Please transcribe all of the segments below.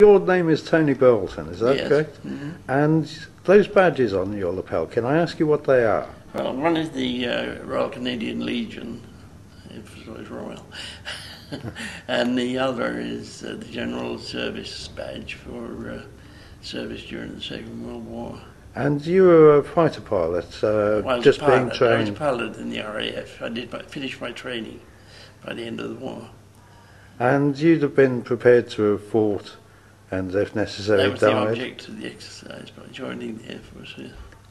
Your name is Tony Burleton, is that correct? Mm-hmm. And those badges on your lapel, can I ask you what they are? Well, one is the Royal Canadian Legion, it was Royal, and the other is the General Service badge for service during the Second World War. And you were a fighter pilot, just being trained? I was a pilot in the RAF. I did finish my training by the end of the war. And you'd have been prepared to have fought and if necessary died. That was the object of the exercise by joining the Air Force. Yeah.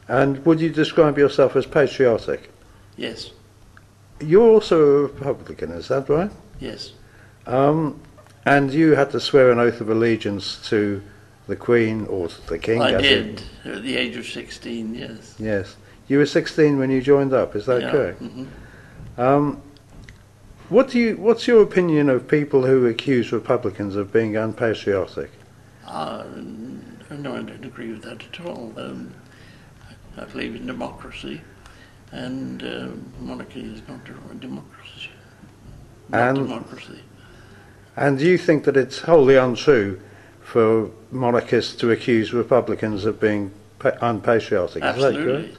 And would you describe yourself as patriotic? Yes. You're also a Republican, is that right? Yes. And you had to swear an oath of allegiance to the Queen or to the King? I did, at the age of 16, yes. Yes. You were 16 when you joined up, is that correct? Mm-hmm. What's your opinion of people who accuse Republicans of being unpatriotic? No, I don't agree with that at all. I believe in democracy, and monarchy is not democracy. And do you think that it's wholly untrue for monarchists to accuse Republicans of being unpatriotic? Absolutely. Is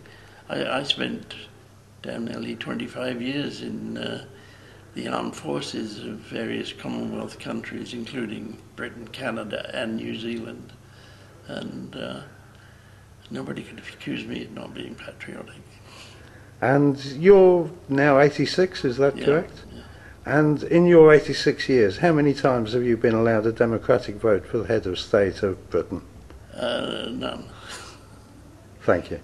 that correct? I spent damn nearly 25 years in the armed forces of various Commonwealth countries, including Britain, Canada and New Zealand, and nobody could accuse me of not being patriotic. And you're now 86, is that correct? Yeah. And in your 86 years, how many times have you been allowed a democratic vote for the head of state of Britain? None. Thank you.